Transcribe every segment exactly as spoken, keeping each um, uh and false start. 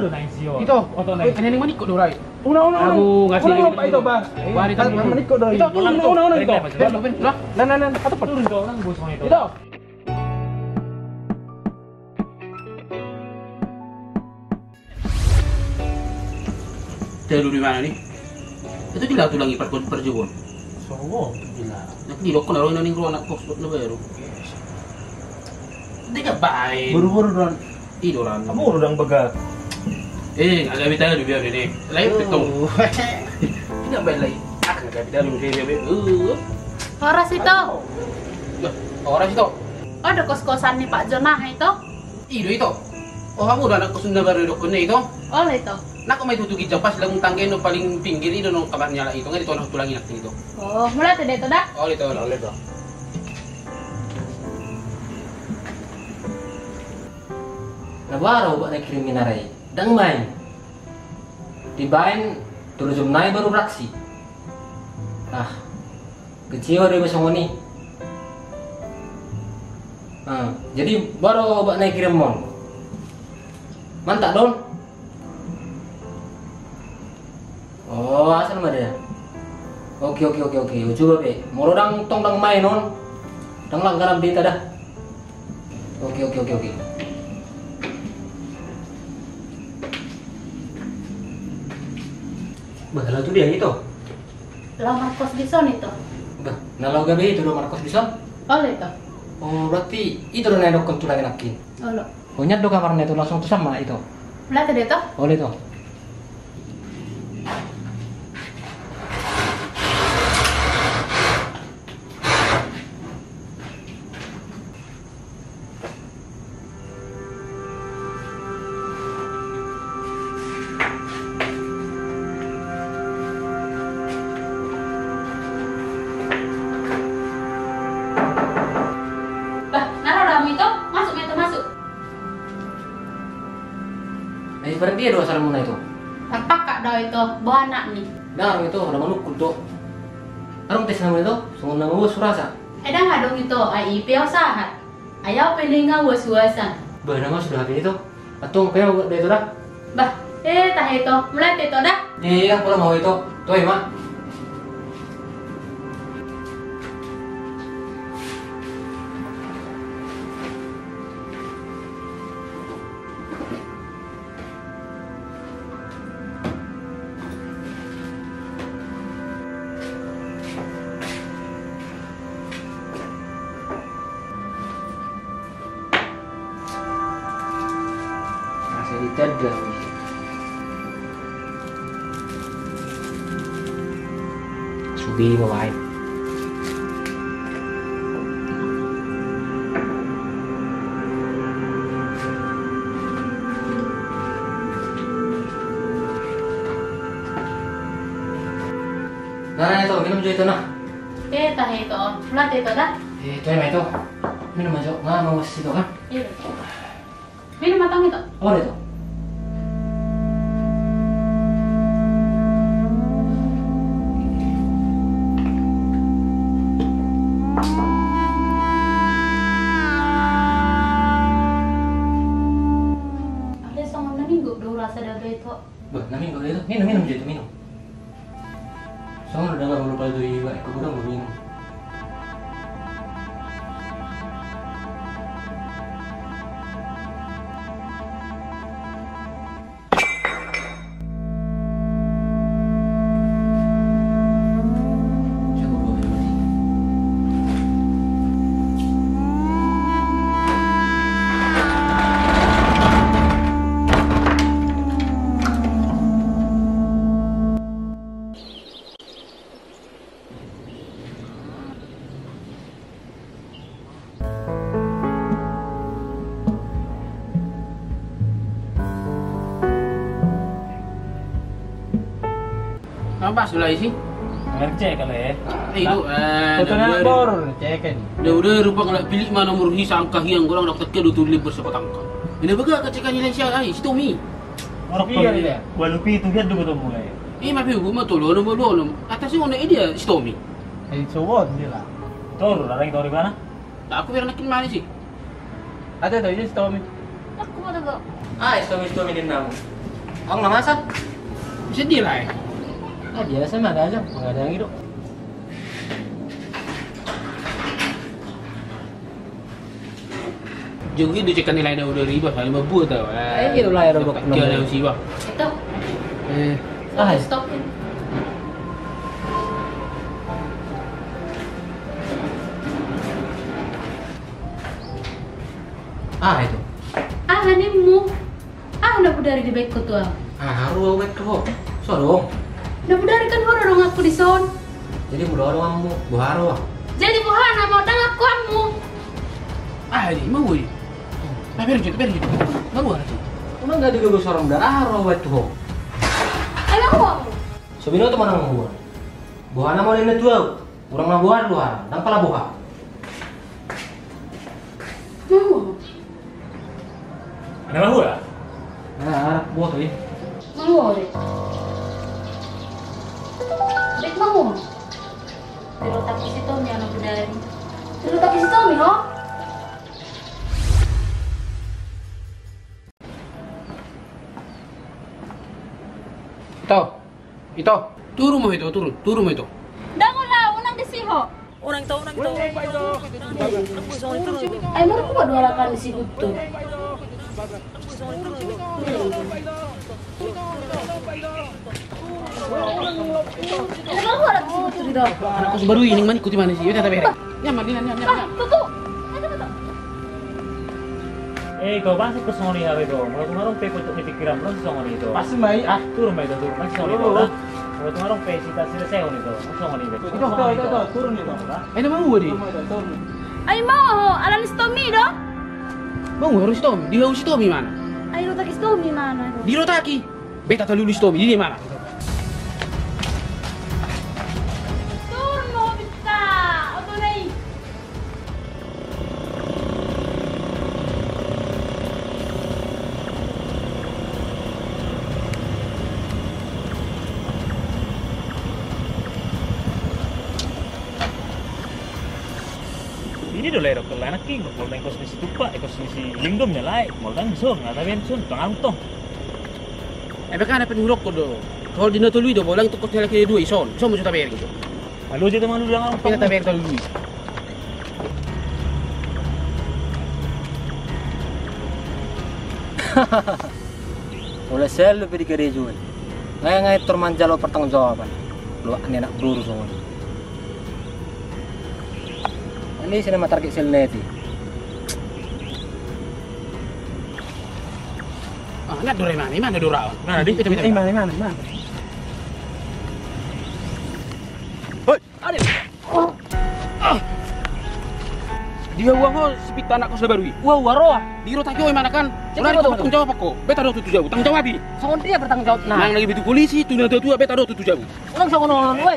どないんですよ。Ito, kanya ng maniko do, right? Una-una. Ako nga sila. Una-una ito ba? Bari tayo maniko do. Ito, una-una ito. Nanan, katapat. Ito, ang gusto nito. Ito. Dulu di mana nih? Itu gila tulang ipar kon perjuwon. Sowo, gila. Nak di lokon aro ning ruang nak kos lo baru. Dega bae. Buru-buru don. Idoran. Kamu udang begat. Eh, agak bitanya dulu biar ini. Lain pitung. Tidak baik lain. Akan agak bitanya dulu dia bebe. Uh. Ora situ. Ora situ. Ada kos-kosan nih Pak Jonah itu. Ido itu. Oh, kamu udah anak Sunda baru dokon itu. Oh, itu. Nak omai tutugi japas lang tanggen no paling pinggir itu no kabar nyala itu nggak ditonong tulang inak itu. Oh, mulai tadi itu dah. Oh, itu. Oleh itu. Nabaro buat naik kriminarai. Dang main. Dibain terus naik baru beraksi. Ah, kecewa dia macam ni. Ah, jadi baru buat naik kriminal. Mantap don. Oh, asal mana? Okey, okey, okey, okey. Cuba pe. Moro dang tong dang main non. Dang lang garam di tada. Okey, okey, okey, okey. Bahala tu dia itu. Lah Marcos Vison itu. Bah, nalau gabe itu lo Marcos Vison? Oh, itu. Oh, berarti itu lo naik kontulan nakin. Oh, lo. Punya do kamarnya itu langsung tu sama itu. Berarti dia itu? Oh, itu. Berarti ada asal muna itu. Tampak kak dah itu, buah anak ni. Dah itu, ada manuk kudo. Arung tes nama itu, sungun nama surasa. Eh dah ada itu, ai piau sahat. Ayau pening ngau surasa. Bah nama sudah habis itu. Atung piau dah itu dah. Bah, eh tah itu, mulai itu dah. Iya, pula mau itu. Tuai mak. Tidak Subi mewahai Nah, itu minum juga itu nah Eh, tak itu Pelat itu dah Eh, itu yang itu Minum aja, nggak mau kasih itu kan Iya Minum matang itu Oh, itu Bah, namin kalau itu minum minum jatuh minum. Soalnya udah nggak lupa itu juga ikut udah nggak minum. Apa sudah isi? Ngercek kali ya. Itu eh tontonan bor cekan. Dia udah rupa kalau pilih mana nomor hi sangka yang orang dokter ke tulis bersepat angka. Ini bega kecekan Indonesia ai situ mi. Orang pi kali dia. Walupi itu dia dulu ketemu ya. Ini mah ibu mah tolol nomor dua. Atas ini orang dia situ mi. Ai cowok dia lah. Tolol lah yang dari mana? Aku biar nakin mana sih? Ada dari situ mi. Aku mau dulu. Ah, situ mi situ mi din namu. Aku nggak masak. Sedih lah ya. Nah, biasa mah ada aja, nggak ada yang hidup. Juga dicekkan nilai udah riba, paling babu tau. Eh, itu lah yang robok. Dia ada usia. Itu. Eh, ah, stop. Ah itu. Ah ini mu. Ah udah budari di baik kutu. Ah haru awet kok. So dong. Udah budari kan baru dong aku dison. Jadi mudah dong kamu buharu. Jadi buhana mau dong aku kamu. Ah ini mau gue. Nah biar gitu biar gitu. Mau buat itu. Emang nggak diganggu seorang darah haru awet kok. Ayo kamu. Sebino teman kamu buat. Buhana mau lihat tuh. Kurang lah buhar luar. Nampaklah buhar. Mau. Ada lahu lah? Nah, buat tuh ya. Mau deh. Dek mau. Terus tapi situ mi anak dari. Terus tapi situ mi ho. Itu, itu, turun mau itu, turun, turun mau itu. Dangun lah, unang desi ho. Orang tahu, orang tahu. Ayo mau aku buat dua rakan desi tuh. Anakku sebaru ini mana ikuti mana sih? Yaudah tapi rek. Nyam, nyam, nyam, nyam. Tutu. Eh, kau pasti kesongori hari kau. Kalau tu marong pay untuk pikiran kau kesongori itu. Pasti mai ah turun mai itu. Mai kesongori itu. Kalau tu marong pay cita cita saya itu. Kesongori itu. Itu itu itu turun itu. Eh, nama gua di. Ayo mau, alanis Tommy dong. Bang, harus Tommy. Dia harus Tommy mana? Ayo tak is Tommy mana? Di Rotaki. Beta tak lulus Tommy. Di mana? Turno bisa. Auto naik. Ini dulu ya, dokter anak king. Kalau naik kos misi tupa, kos misi lingdomnya lain. Mau tanya sun, nggak tahu yang sun, tengah utong. Eh, kan ada penuruk kodo. Kalau di nato lui do, bolang tu kos lelaki dua ison, ison musuh tabiar gitu. Malu aja teman lu bilang apa? Kita tabiar terlalu lui. Oleh sel lu pergi ke rejuan. Ngai ngai termanja lo pertanggung jawaban. Lu anak peluru soalnya. Ini sinema target selneti. Ah, nak duri mana? Mana duri awak? Mana di? Mana mana mana mana. Hoi, ada. Dia uang kau sepita anak kau sudah baru. Uang waroh. Di roh tak jauh mana kan? Orang itu bertanggung jawab kok. Beta doh tujuh jauh. Tanggung jawab bi. Soalnya dia bertanggung jawab. Nang lagi betul polisi. Tujuh doh tujuh. Beta doh tujuh jauh. Orang soalnya orang. Woi.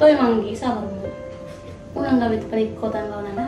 Toy manggi sabar. Unang gawe terik kota lawan.